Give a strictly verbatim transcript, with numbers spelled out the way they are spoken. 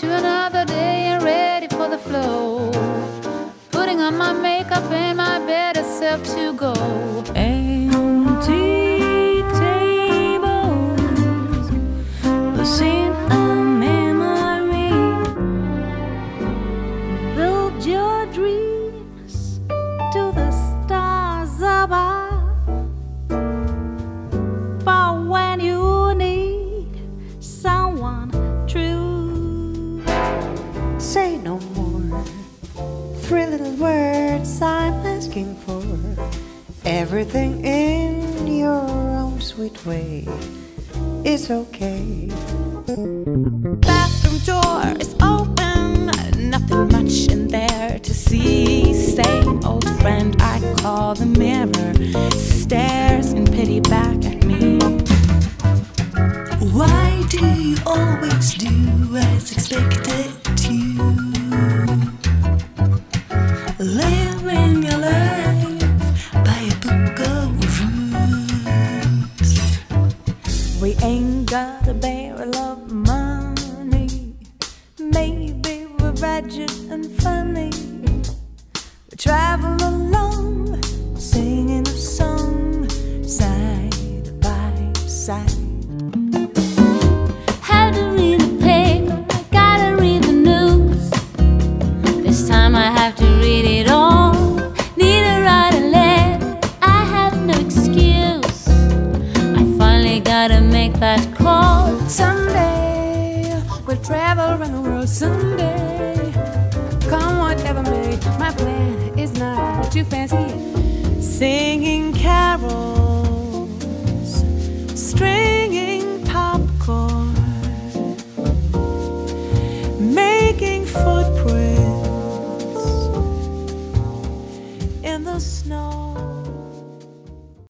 to another day and ready for the flow. Putting on my makeup and my better self to go. Empty tables, the scene of memory. Build your dreams to the stars above, for when you need someone true. Say no more. Three little words I'm asking for. Everything in your own sweet way is okay. Bathroom door is open, nothing much in there to see. Same old friend I call the mirror stares in pity back at me. Why do you always do as expected? Living your life by a book of rules. We ain't got a barrel of money. Maybe we're ratchet and funny. We travel along, singing a song, side by side. Gotta make that call. Someday we'll travel around the world. Someday, come whatever may. My plan is not too fancy. Singing carols, stringing popcorn, making footprints in the snow.